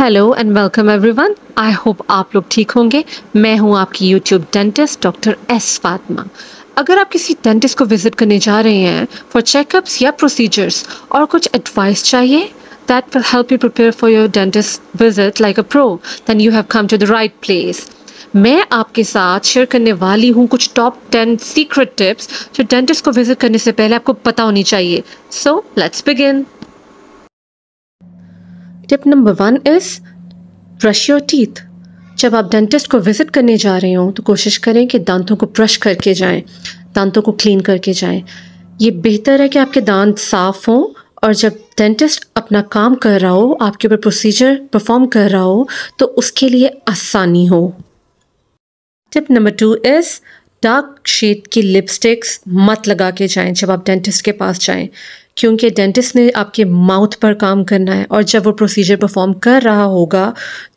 Hello and welcome everyone. I hope आप लोग ठीक होंगे। मैं हूं आपकी YouTube dentist doctor S Fatima. अगर आप किसी डेंटिस्ट को विज़िट करने जा रहे हैं फॉर चेकअप्स या प्रोसीजर्स और कुछ एडवाइस चाहिए that will help you prepare for your dentist visit like a pro, then you have come to the right place. मैं आपके साथ शेयर करने वाली हूँ कुछ टॉप 10 सीक्रेट टिप्स जो डेंटिस्ट को विज़िट करने से पहले आपको पता होनी चाहिए। So let's begin. Tip number 1 is brush your teeth. जब आप डेंटिस्ट को विज़िट करने जा रहे हों तो कोशिश करें कि दांतों को ब्रश करके जाएं, दांतों को क्लीन करके जाएं। ये बेहतर है कि आपके दांत साफ़ हों और जब डेंटिस्ट अपना काम कर रहा हो, आपके ऊपर प्रोसीजर परफॉर्म कर रहा हो, तो उसके लिए आसानी हो। Tip number 2 is dark shade की लिपस्टिक्स मत लगा के जाएं जब आप डेंटिस्ट के पास जाएं, क्योंकि डेंटिस्ट ने आपके माउथ पर काम करना है और जब वो प्रोसीजर परफॉर्म कर रहा होगा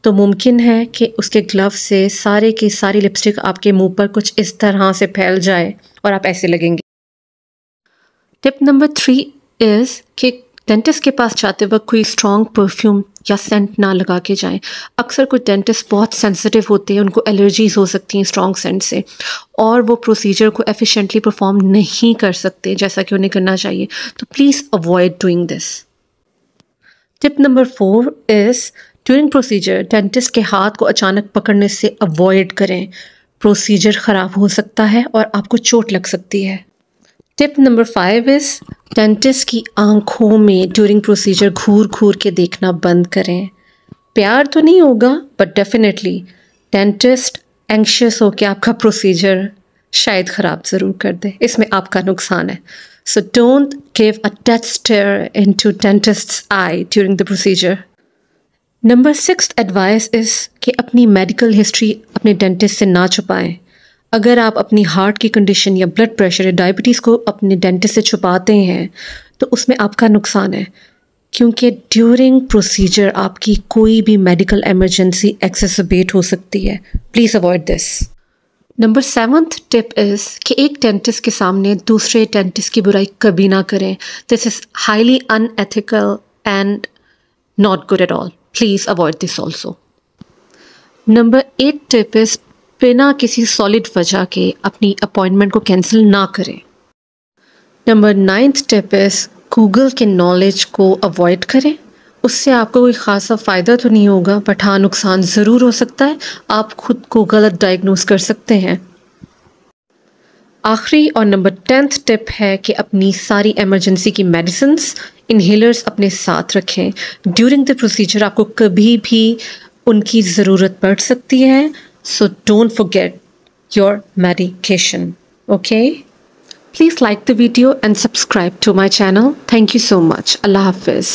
तो मुमकिन है कि उसके ग्लव से सारे की सारी लिपस्टिक आपके मुंह पर कुछ इस तरह से फैल जाए और आप ऐसे लगेंगे। टिप नंबर 3 इज़ कि डेंटिस्ट के पास जाते वक्त कोई स्ट्रॉन्ग परफ्यूम या सेंट ना लगा के जाएं। अक्सर कुछ डेंटिस्ट बहुत सेंसिटिव होते हैं, उनको एलर्जीज़ हो सकती हैं स्ट्रॉन्ग सेंट से और वो प्रोसीजर को एफिशिएंटली परफॉर्म नहीं कर सकते जैसा कि उन्हें करना चाहिए, तो please avoid doing this. Tip number 4 is during procedure dentist के हाथ को अचानक पकड़ने से अवॉइड करें। प्रोसीजर ख़राब हो सकता है और आपको चोट लग सकती है। टिप नंबर 5 इज़ डेंटिस्ट की आंखों में ड्यूरिंग प्रोसीजर घूर घूर के देखना बंद करें। प्यार तो नहीं होगा बट डेफिनेटली डेंटिस्ट एंक्शियस हो कि आपका प्रोसीजर शायद ख़राब ज़रूर कर दे, इसमें आपका नुकसान है। So don't give a death stare into डेंटिस्ट्स eye during the procedure. Number 6 advice is कि अपनी मेडिकल हिस्ट्री अपने डेंटिस्ट से ना छुपाएं। अगर आप अपनी हार्ट की कंडीशन या ब्लड प्रेशर या डायबिटीज़ को अपने डेंटिस्ट से छुपाते हैं तो उसमें आपका नुकसान है, क्योंकि ड्यूरिंग प्रोसीजर आपकी कोई भी मेडिकल इमरजेंसी एक्सेसिबेट हो सकती है। Please avoid this. Number 7 tip is कि एक डेंटिस्ट के सामने दूसरे डेंटिस्ट की बुराई कभी ना करें। This is highly unethical and not good at all. Please avoid this also. Number 8 tip is बिना किसी सॉलिड वजह के अपनी अपॉइंटमेंट को कैंसिल ना करें। नंबर 9 टिप इज़ गूगल के नॉलेज को अवॉइड करें। उससे आपको कोई ख़ासा फ़ायदा तो नहीं होगा बट हाँ, नुकसान ज़रूर हो सकता है। आप खुद को गलत डायग्नोस कर सकते हैं। आखिरी और नंबर 10 टिप है कि अपनी सारी इमरजेंसी की मेडिसिन्स, इन्हेलर्स अपने साथ रखें। ड्यूरिंग द प्रोसीजर आपको कभी भी उनकी ज़रूरत पड़ सकती है, so don't forget your medication, okay? Please like the video and subscribe to my channel. Thank you so much. Allah Hafiz.